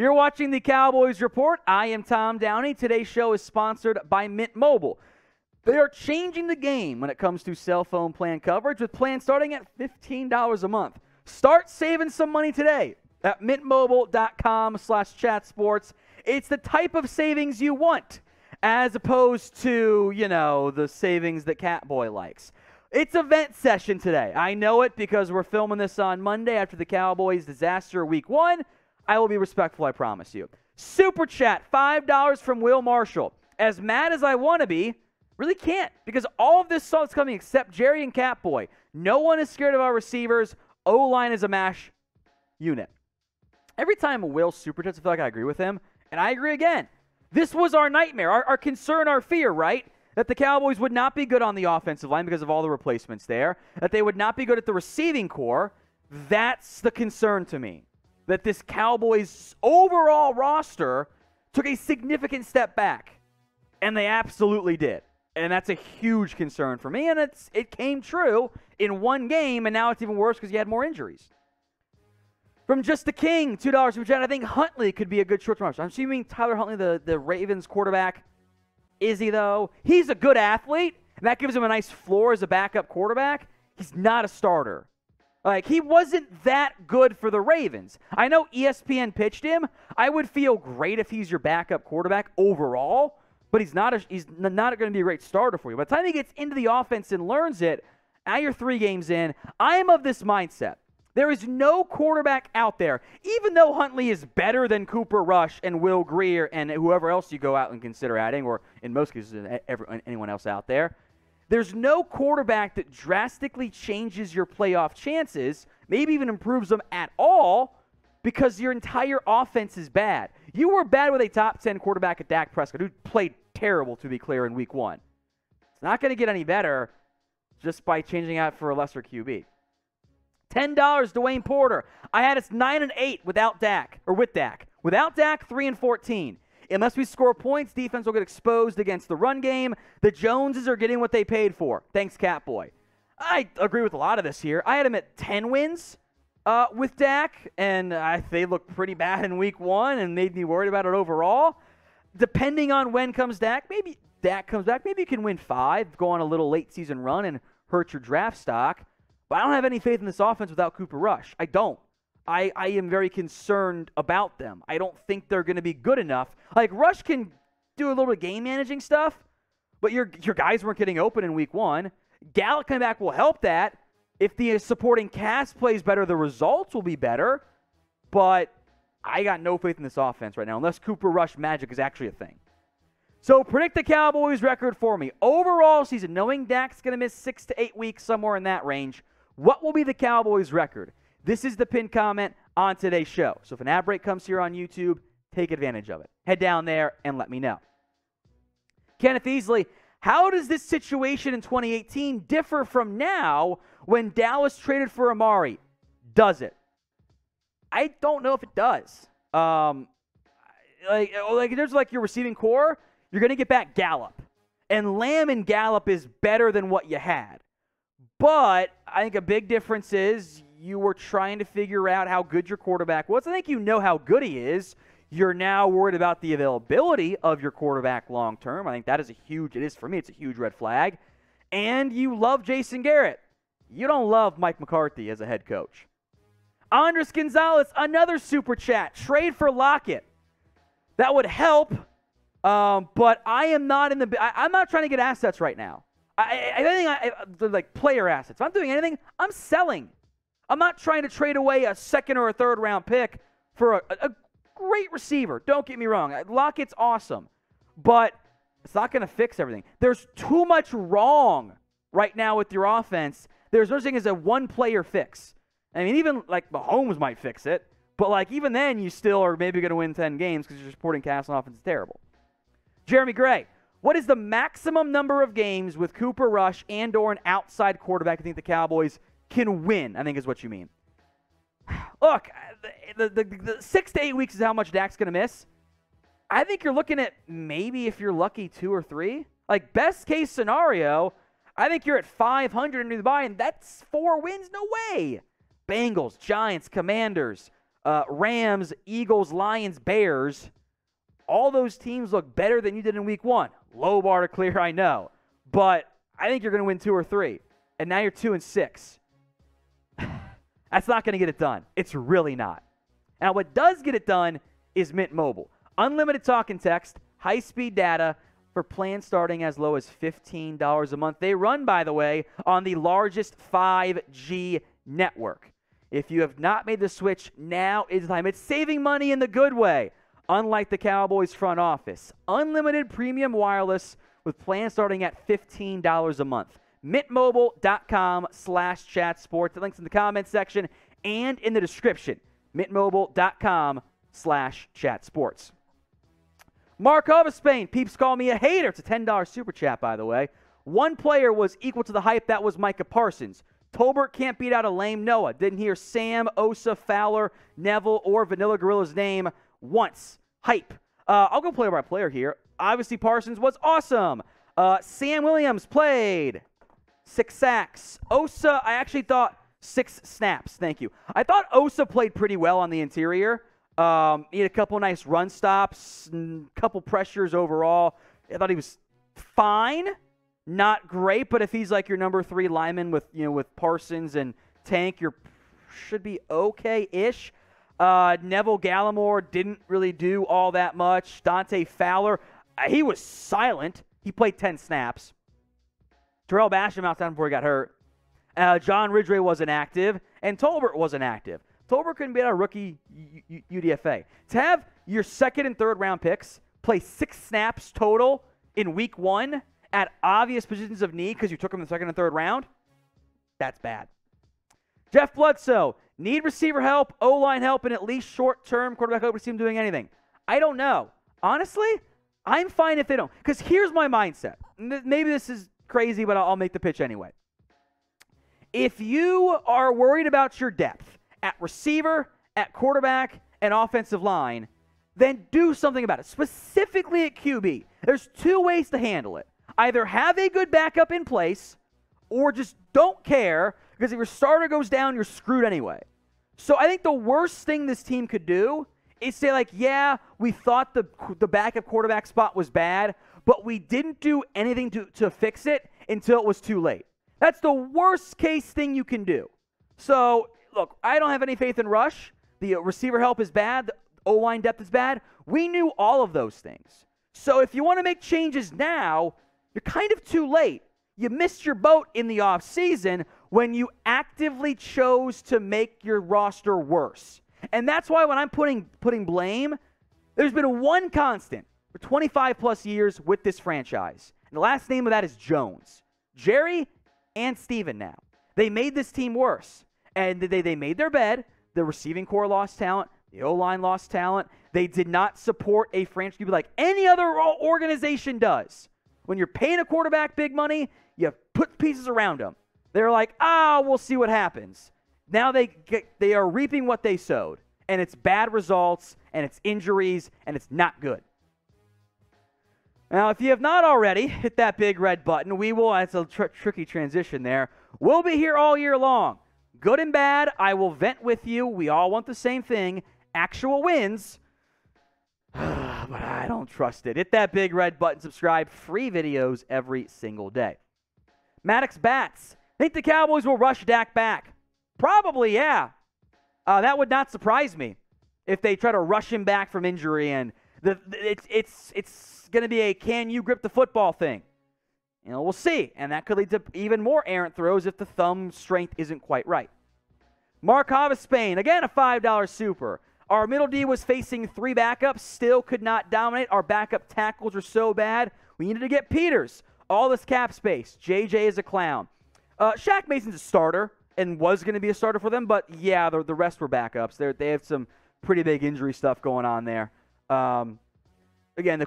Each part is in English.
You're watching the Cowboys Report. I am Tom Downey. Today's show is sponsored by Mint Mobile. They are changing the game when it comes to cell phone plan coverage, with plans starting at $15 a month. Start saving some money today at mintmobile.com/chatsports. It's the type of savings you want, as opposed to, you know, the savings that Catboy likes. It's event session today. I know it because we're filming this on Monday after the Cowboys' disaster week one. I will be respectful, I promise you. Super chat, $5 from Will Marshall. As mad as I want to be, really can't, because all of this stuff's coming except Jerry and Catboy. No one is scared of our receivers. O-line is a mash unit. Every time Will super chats, I feel like I agree with him, and I agree again. This was our nightmare, our concern, our fear, right? That the Cowboys would not be good on the offensive line because of all the replacements there, that they would not be good at the receiving core. That's the concern to me. That this Cowboys overall roster took a significant step back, and they absolutely did. And that's a huge concern for me, and it came true in one game, and now it's even worse because you had more injuries. From Just the King, $2 from Chad, I think Huntley could be a good short-term option. I'm assuming Tyler Huntley, the Ravens quarterback. Is he, though? He's a good athlete, and that gives him a nice floor as a backup quarterback. He's not a starter. Like, he wasn't that good for the Ravens. I know ESPN pitched him. I would feel great if he's your backup quarterback overall, but he's not going to be a great starter for you. By the time he gets into the offense and learns it, now you're 3 games in. I am of this mindset. There is no quarterback out there, even though Huntley is better than Cooper Rush and Will Greer and whoever else you go out and consider adding, or in most cases anyone else out there, there's no quarterback that drastically changes your playoff chances, maybe even improves them at all, because your entire offense is bad. You were bad with a top 10 quarterback at Dak Prescott, who played terrible, to be clear, in week one. It's not going to get any better just by changing out for a lesser QB. $10, Dwayne Porter. I had us 9-8 without Dak, or with Dak. Without Dak, 3-14. Unless we score points, defense will get exposed against the run game. The Joneses are getting what they paid for. Thanks, Catboy. I agree with a lot of this here. I had him at 10 wins with Dak, and they looked pretty bad in week one and made me worried about it overall. Depending on when comes Dak, maybe Dak comes back. Maybe you can win 5, go on a little late season run, and hurt your draft stock. But I don't have any faith in this offense without Cooper Rush. I don't. I am very concerned about them. I don't think they're going to be good enough. Like, Rush can do a little bit of game managing stuff, but your guys weren't getting open in week one. Gallup coming back will help that. If the supporting cast plays better, the results will be better. But I got no faith in this offense right now, unless Cooper Rush magic is actually a thing. So predict the Cowboys record for me. Overall season, knowing Dak's going to miss 6 to 8 weeks, somewhere in that range, what will be the Cowboys' record? This is the pinned comment on today's show. So if an ad break comes here on YouTube, take advantage of it. Head down there and let me know. Kenneth Easley, how does this situation in 2018 differ from now when Dallas traded for Amari? Does it? I don't know if it does. There's like your receiving core. You're going to get back Gallup. And Lamb and Gallup is better than what you had. But I think a big difference is you were trying to figure out how good your quarterback was. I think you know how good he is. You're now worried about the availability of your quarterback long term. I think that is a huge, it is for me, it's a huge red flag. And you love Jason Garrett. You don't love Mike McCarthy as a head coach. Andres Gonzalez, another super chat. Trade for Lockett. That would help. But I am not in the, I'm not trying to get assets right now. I think player assets. If I'm doing anything, I'm selling. I'm not trying to trade away a 2nd or 3rd round pick for a great receiver. Don't get me wrong. Lockett's awesome, but it's not going to fix everything. There's too much wrong right now with your offense. There's no such thing as a one-player fix. I mean, even like Mahomes might fix it, but like even then, you still are maybe going to win 10 games because your supporting cast on offense is terrible. Jeremy Gray. What is the maximum number of games with Cooper Rush and or an outside quarterback I think the Cowboys can win, I think is what you mean. Look, the 6 to 8 weeks is how much Dak's going to miss. I think you're looking at maybe, if you're lucky, 2 or 3. Like, best case scenario, I think you're at 500 under the bye, and that's 4 wins? No way. Bengals, Giants, Commanders, Rams, Eagles, Lions, Bears, all those teams look better than you did in week one. Low bar to clear, I know. But I think you're going to win 2 or 3. And now you're 2 and 6. That's not going to get it done. It's really not. Now, what does get it done is Mint Mobile. Unlimited talk and text, high-speed data for plans starting as low as $15 a month. They run, by the way, on the largest 5G network. If you have not made the switch, now is the time. It's saving money in the good way, unlike the Cowboys front office. Unlimited premium wireless with plans starting at $15 a month. mintmobile.com/chatsports. The link's in the comments section and in the description. mintmobile.com/chatsports. Markov of Spain, peeps call me a hater. It's a $10 super chat, by the way. One player was equal to the hype. That was Micah Parsons. Tolbert can't beat out a lame Noah. Didn't hear Sam, Osa, Fowler, Neville, or Vanilla Gorilla's name once. Hype. I'll go player by player here. Obviously, Parsons was awesome. Sam Williams played 6 sacks. Osa, I actually thought 6 snaps. Thank you. I thought Osa played pretty well on the interior. He had a couple nice run stops, a couple pressures overall. I thought he was fine. Not great, but if he's like your number 3 lineman with, you know, with Parsons and Tank, you should be okay-ish. Neville Gallimore didn't really do all that much. Dante Fowler, he was silent. He played 10 snaps. Terrell Basham out down before he got hurt. John Ridgway wasn't active, and Tolbert wasn't active. Tolbert couldn't be out of rookie UDFA. To have your 2nd and 3rd round picks play 6 snaps total in week 1 at obvious positions of need because you took him in the 2nd and 3rd round, that's bad. Jeff Bloodsoe, need receiver help, O-line help, and at least short-term quarterback help to see him doing anything. I don't know. Honestly, I'm fine if they don't. Because here's my mindset. Maybe this is crazy, but I'll make the pitch anyway. If you are worried about your depth at receiver, at quarterback, and offensive line, then do something about it. Specifically at QB. There's 2 ways to handle it. Either have a good backup in place or just don't care, because if your starter goes down, you're screwed anyway. So I think the worst thing this team could do is say, like, yeah, we thought the backup quarterback spot was bad, but we didn't do anything to fix it until it was too late. That's the worst case thing you can do. So, look, I don't have any faith in Rush. The receiver help is bad. The O-line depth is bad. We knew all of those things. So if you want to make changes now, you're kind of too late. You missed your boat in the offseason when you actively chose to make your roster worse. And that's why when I'm putting blame, there's been one constant for 25-plus years with this franchise. And the last name of that is Jones. Jerry and Steven now. They made this team worse. And they made their bed. The receiving core lost talent. The O-line lost talent. They did not support a franchise like any other organization does. When you're paying a quarterback big money, you put pieces around them. They're like, we'll see what happens. Now they are reaping what they sowed, and it's bad results, and it's injuries, and it's not good. Now, if you have not already, hit that big red button. We will, that's a tricky transition there. We'll be here all year long. Good and bad, I will vent with you. We all want the same thing, actual wins. But I don't trust it. Hit that big red button, subscribe, free videos every single day. Maddox bats. Think the Cowboys will rush Dak back? Probably, yeah. That would not surprise me if they try to rush him back from injury, and it's going to be a can you grip the football thing. You know, we'll see, and that could lead to even more errant throws if the thumb strength isn't quite right. Markov of Spain, again a $5 super. Our middle D was facing 3 backups, still could not dominate. Our backup tackles are so bad. We needed to get Peters. All this cap space. JJ is a clown. Shaq Mason's a starter and was going to be a starter for them, but yeah, the rest were backups. They have some pretty big injury stuff going on there. Again, the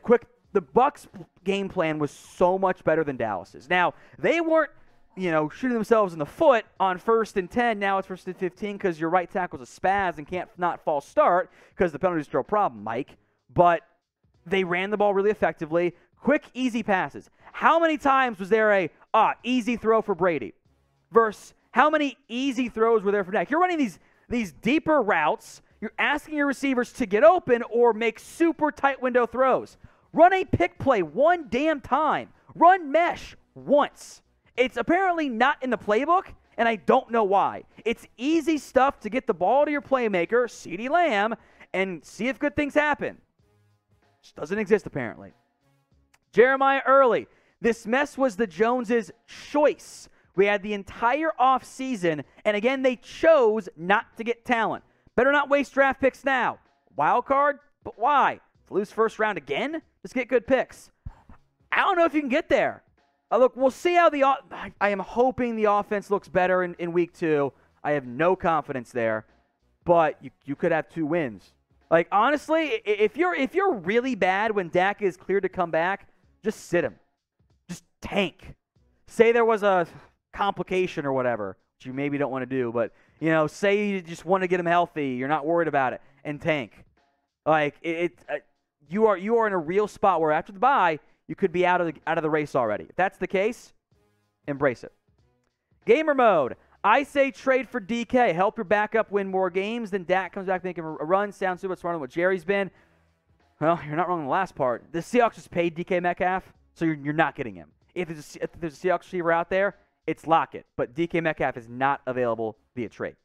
Bucs game plan was so much better than Dallas's. Now, they weren't, you know, shooting themselves in the foot on 1st and 10. Now it's 1st and 15 because your right tackle's a spaz and can't not false start because the penalties throw a problem, Mike. But they ran the ball really effectively. Quick, easy passes. How many times was there a easy throw for Brady versus how many easy throws were there for Dak? You're running these deeper routes. You're asking your receivers to get open or make super tight window throws. Run a pick play one damn time. Run mesh once. It's apparently not in the playbook, and I don't know why. It's easy stuff to get the ball to your playmaker, CeeDee Lamb, and see if good things happen. Just doesn't exist, apparently. Jeremiah Early. This mess was the Joneses' choice. We had the entire offseason, and again, they chose not to get talent. Better not waste draft picks now. Wild card? But why? To lose first round again? Let's get good picks. I don't know if you can get there. Look, we'll see how the... I am hoping the offense looks better in week two. I have no confidence there. But you could have two wins. Like, honestly, if you're really bad when Dak is cleared to come back, just sit him. Just tank. Say there was a complication or whatever, which you maybe don't want to do, but, you know, say you just want to get him healthy, you're not worried about it, and tank. Like, you are in a real spot where after the bye, you could be out of the race already. If that's the case, embrace it. Gamer mode. I say trade for DK. Help your backup win more games. Then Dak comes back making a run. Sounds super smart on what Jerry's been. Well, you're not wrong on the last part. The Seahawks just paid DK Metcalf, so you're not getting him. If there's a Seahawks receiver out there, it's Lockett. But DK Metcalf is not available via trade.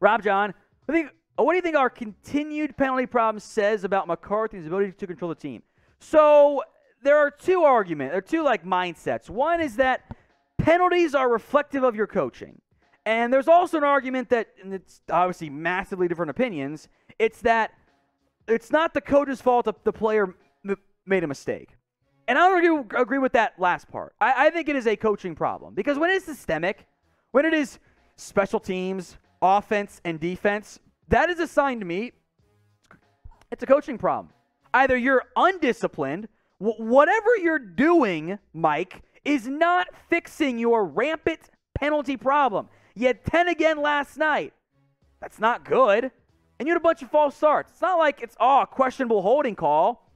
Rob John, what do you think our continued penalty problem says about McCarthy's ability to control the team? So there are two arguments, or two like mindsets. One is that penalties are reflective of your coaching. And there's also an argument that, and it's obviously massively different opinions, it's that it's not the coach's fault if the player made a mistake. And I don't agree with that last part. I think it is a coaching problem. Because when it is systemic, when it is special teams, offense, and defense, that is a sign to me it's a coaching problem. Either you're undisciplined, whatever you're doing, Mike, is not fixing your rampant penalty problem. You had 10 again last night. That's not good. And you had a bunch of false starts. It's not like it's, a questionable holding call.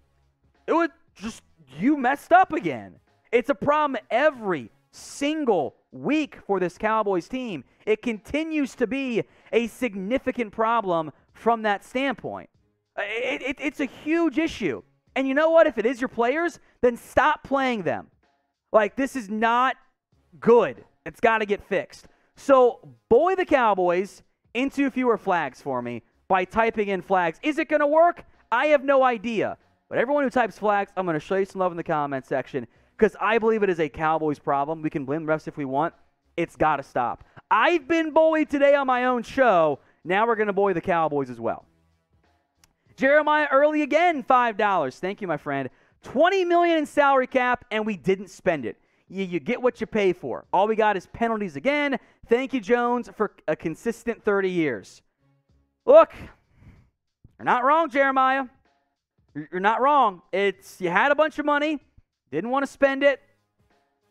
It was just you messed up again. It's a problem every single week for this Cowboys team. It continues to be a significant problem from that standpoint. It's a huge issue. And you know what? If it is your players, then stop playing them. Like, this is not good. It's got to get fixed. So, bully the Cowboys into fewer flags for me by typing in flags. Is it going to work? I have no idea. But everyone who types flags, I'm going to show you some love in the comment section because I believe it is a Cowboys problem. We can blame refs if we want. It's got to stop. I've been bullied today on my own show. Now we're going to bully the Cowboys as well. Jeremiah Early again, $5. Thank you, my friend. $20 million in salary cap, and we didn't spend it. You get what you pay for. All we got is penalties again. Thank you, Jones, for a consistent 30 years. Look, you're not wrong, Jeremiah. You're not wrong. You had a bunch of money, didn't want to spend it,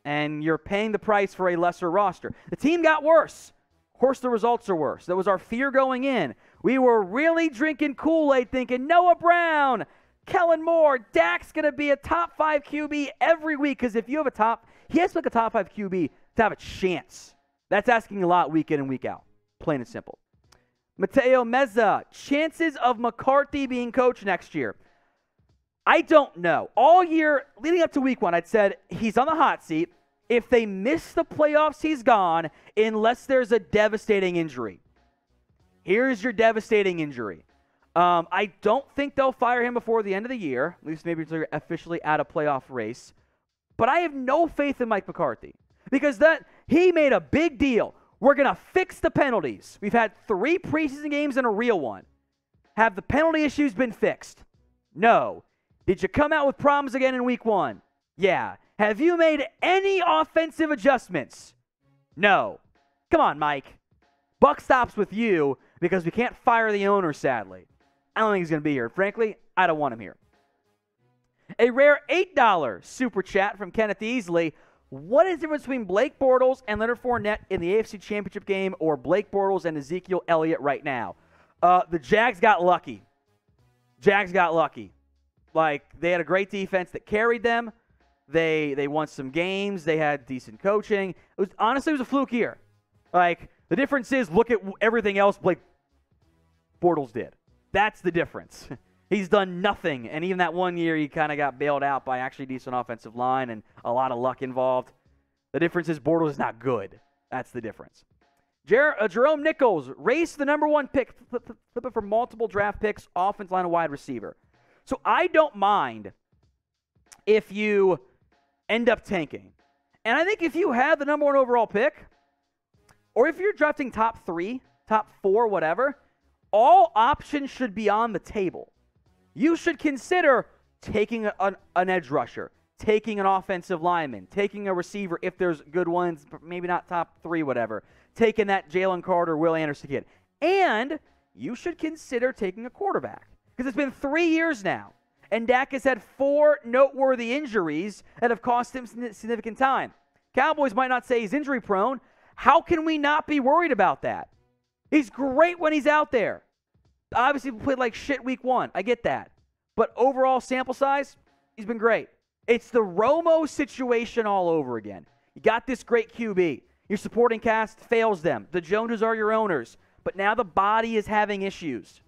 and you're paying the price for a lesser roster. The team got worse. Of course, the results are worse. That was our fear going in. We were really drinking Kool-Aid thinking Noah Brown, Kellen Moore, Dak's going to be a top-5 QB every week because if you have he has to look a top-5 QB to have a chance. That's asking a lot week in and week out, plain and simple. Mateo Meza, chances of McCarthy being coach next year. I don't know. All year, leading up to week one, I'd said he's on the hot seat. If they miss the playoffs, he's gone unless there's a devastating injury. Here's your devastating injury. I don't think they'll fire him before the end of the year, at least maybe until you're officially out of playoff race. But I have no faith in Mike McCarthy because he made a big deal. We're going to fix the penalties. We've had 3 preseason games and a real one. Have the penalty issues been fixed? No. Did you come out with problems again in week one? Yeah. Have you made any offensive adjustments? No. Come on, Mike. Buck stops with you because we can't fire the owner, sadly. I don't think he's going to be here. Frankly, I don't want him here. A rare $8 super chat from Kenneth Easley. What is the difference between Blake Bortles and Leonard Fournette in the AFC Championship game or Blake Bortles and Ezekiel Elliott right now? The Jags got lucky. Like, they had a great defense that carried them. They won some games. They had decent coaching. Honestly, it was a fluke year. Like, the difference is, look at everything else Blake Bortles did. That's the difference. He's done nothing, and even that one year he kind of got bailed out by actually decent offensive line and a lot of luck involved. The difference is Bortles is not good. That's the difference. Jerome Nichols raced the number one pick, flip it for multiple draft picks, offensive line and wide receiver. So I don't mind if you end up tanking. And I think if you have the number one overall pick, or if you're drafting top three, top four, whatever, all options should be on the table. You should consider taking an edge rusher, taking an offensive lineman, taking a receiver if there's good ones, maybe not top three, whatever, taking that Jalen Carter, Will Anderson kid. And you should consider taking a quarterback because it's been 3 years now, and Dak has had 4 noteworthy injuries that have cost him significant time. Cowboys might not say he's injury-prone. How can we not be worried about that? He's great when he's out there. Obviously, he played like shit week 1. I get that. But overall sample size, he's been great. It's the Romo situation all over again. You got this great QB. Your supporting cast fails them. The Joneses are your owners. But now the body is having issues.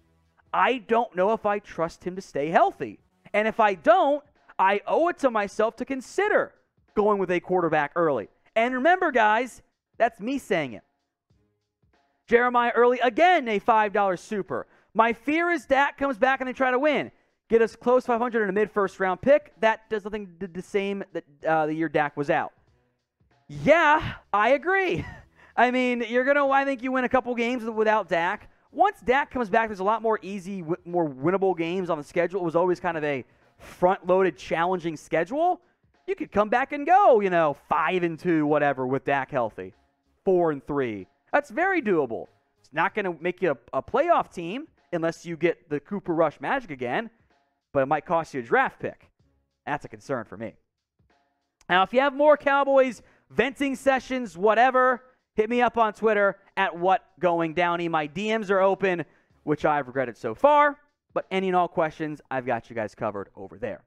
I don't know if I trust him to stay healthy. And if I don't, I owe it to myself to consider going with a quarterback early. And remember, guys, that's me saying it. Jeremiah Early, again, a $5 super. My fear is Dak comes back and they try to win. Get us close .500 and a mid-first round pick. That does nothing the same that the year Dak was out. Yeah, I agree. I mean, you're going to, I think you win a couple games without Dak. Once Dak comes back, there's a lot more easy, more winnable games on the schedule. It was always kind of a front-loaded, challenging schedule. You could come back and go, you know, 5-2, whatever, with Dak healthy. 4-3. That's very doable. It's not going to make you a playoff team unless you get the Cooper Rush magic again. But it might cost you a draft pick. That's a concern for me. Now, if you have more Cowboys venting sessions, whatever, hit me up on Twitter at WhatGoingDowny. My DMs are open, which I've regretted so far. But any and all questions, I've got you guys covered over there.